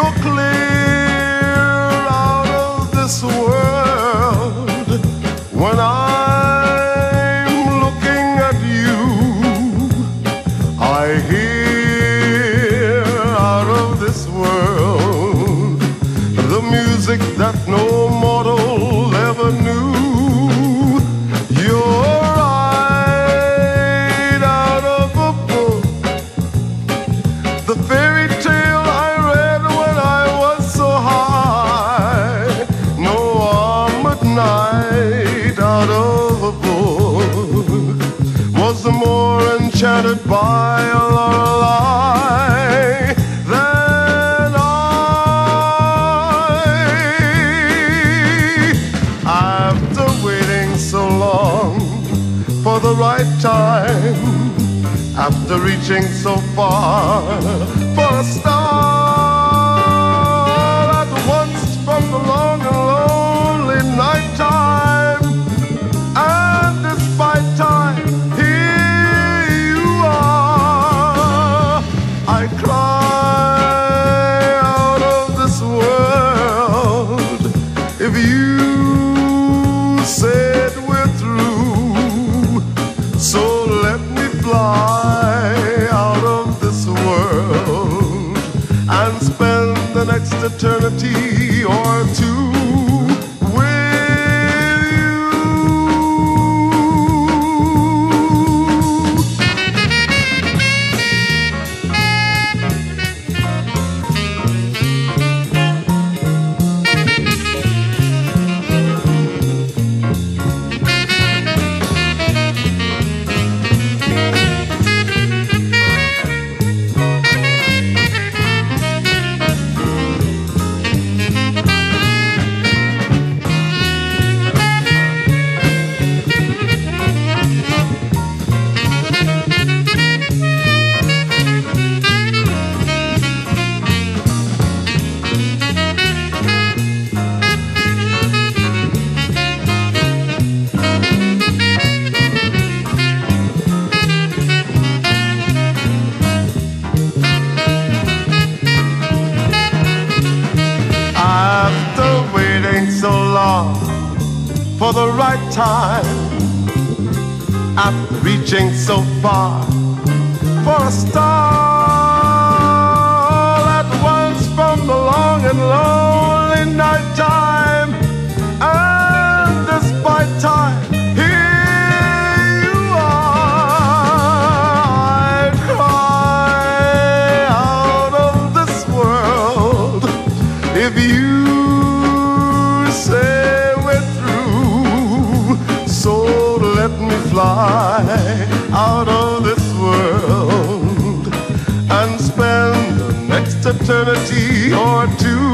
you're clear out of this world when I'm looking at you. I hear out of this world the music that no mortal ever knew. You're right out of a book, the fairy tale I read when I was so high. No arm at night out of a book was the more enchanted by a lie than I. After waiting so long for the right time, after reaching so far for a star at once from the long and lonely night time, and despite time, here you are. I cry out of this world if you said we're through, so let me fly and spend the next eternity or two with you. For the right time, after reaching so far for a star at once from the long and lonely night time, and despite time, here you are. I cry out of this world if you say fly out of this world and spend the next eternity or two.